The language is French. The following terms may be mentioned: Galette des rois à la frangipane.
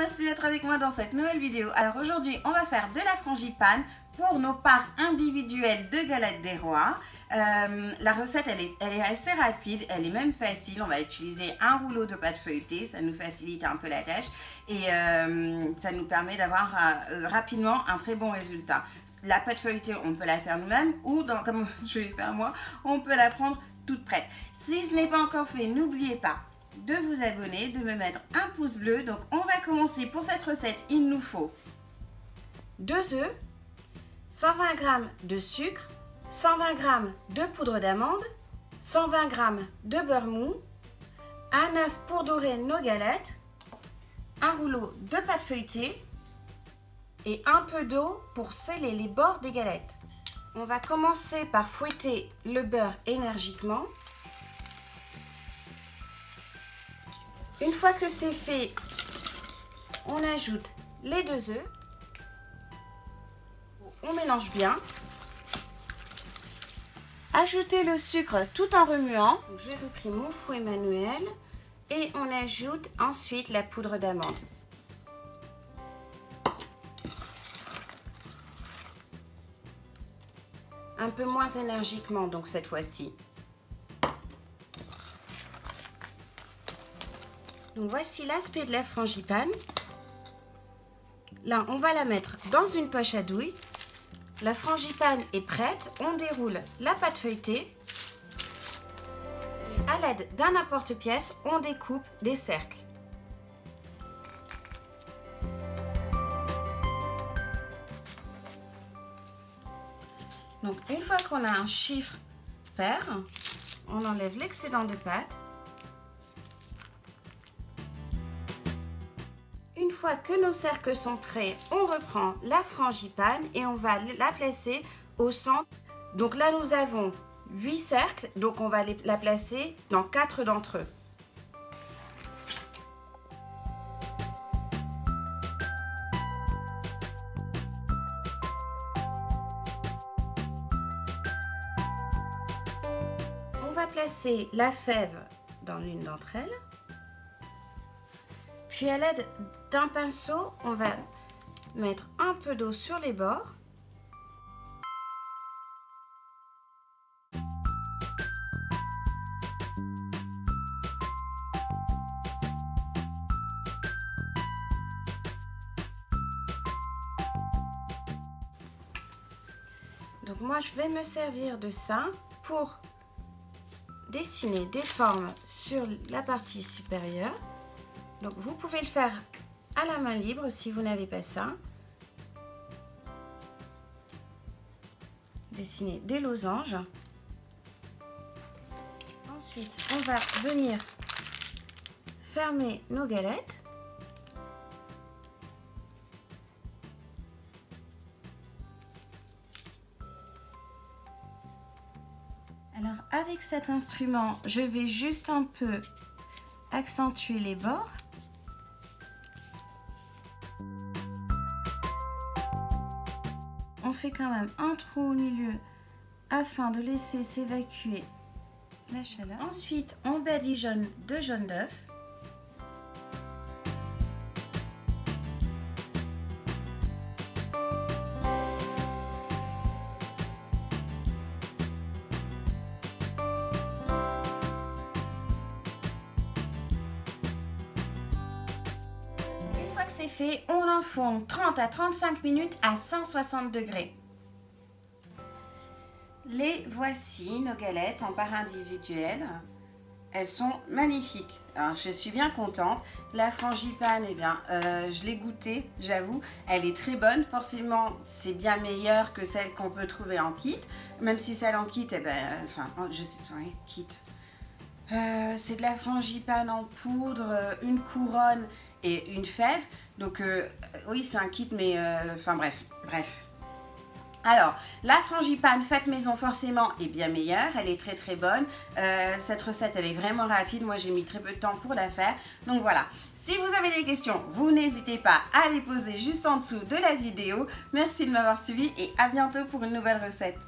merci d'être avec moi dans cette nouvelle vidéo. Alors aujourd'hui, on va faire de la frangipane pour nos parts individuelles de galette des rois. La recette, elle est assez rapide, elle est même facile. On va utiliser un rouleau de pâte feuilletée, ça nous facilite un peu la tâche et ça nous permet d'avoir rapidement un très bon résultat. La pâte feuilletée, on peut la faire nous-mêmes ou, comme je vais faire moi, on peut la prendre toute prête. Si ce n'est pas encore fait, n'oubliez pas de vous abonner, de me mettre un pouce bleu. Donc on va commencer. Pour cette recette, il nous faut 2 œufs, 120 g de sucre, 120 g de poudre d'amande, 120 g de beurre mou, un œuf pour dorer nos galettes, un rouleau de pâte feuilletée et un peu d'eau pour sceller les bords des galettes. On va commencer par fouetter le beurre énergiquement. Une fois que c'est fait, on ajoute les 2 œufs. On mélange bien. Ajoutez le sucre tout en remuant. J'ai repris mon fouet manuel et on ajoute ensuite la poudre d'amande. Un peu moins énergiquement donc cette fois-ci. Donc voici l'aspect de la frangipane. Là, on va la mettre dans une poche à douille. La frangipane est prête. On déroule la pâte feuilletée. À l'aide d'un apporte-pièce, on découpe des cercles. Donc, une fois qu'on a un chiffre pair, on enlève l'excédent de pâte. Une fois que nos cercles sont prêts, on reprend la frangipane et on va la placer au centre. Donc là, nous avons 8 cercles, donc on va la placer dans 4 d'entre eux. On va placer la fève dans l'une d'entre elles. Puis à l'aide d'un pinceau, on va mettre un peu d'eau sur les bords. Donc moi, je vais me servir de ça pour dessiner des formes sur la partie supérieure. Donc vous pouvez le faire à la main libre si vous n'avez pas ça. Dessiner des losanges. Ensuite, on va venir fermer nos galettes. Alors avec cet instrument, je vais juste un peu accentuer les bords. On fait quand même un trou au milieu afin de laisser s'évacuer la chaleur. Ensuite, on badigeonne de jaune d'œuf. Une fois que c'est fait, on enfourne 30 à 35 minutes à 160 degrés. Les voici, nos galettes en parts individuelles. Elles sont magnifiques. Alors, je suis bien contente. La frangipane, eh bien, je l'ai goûtée, j'avoue. Elle est très bonne. Forcément, c'est bien meilleur que celle qu'on peut trouver en kit. Même si celle en kit, eh bien, enfin, je sais, oui, kit. C'est de la frangipane en poudre, une couronne et une fève. Donc oui, c'est un kit, mais enfin bref. Alors, la frangipane faite maison forcément est bien meilleure, elle est très très bonne. Cette recette, elle est vraiment rapide, moi j'ai mis très peu de temps pour la faire. Donc voilà, si vous avez des questions, vous n'hésitez pas à les poser juste en dessous de la vidéo. Merci de m'avoir suivi et à bientôt pour une nouvelle recette.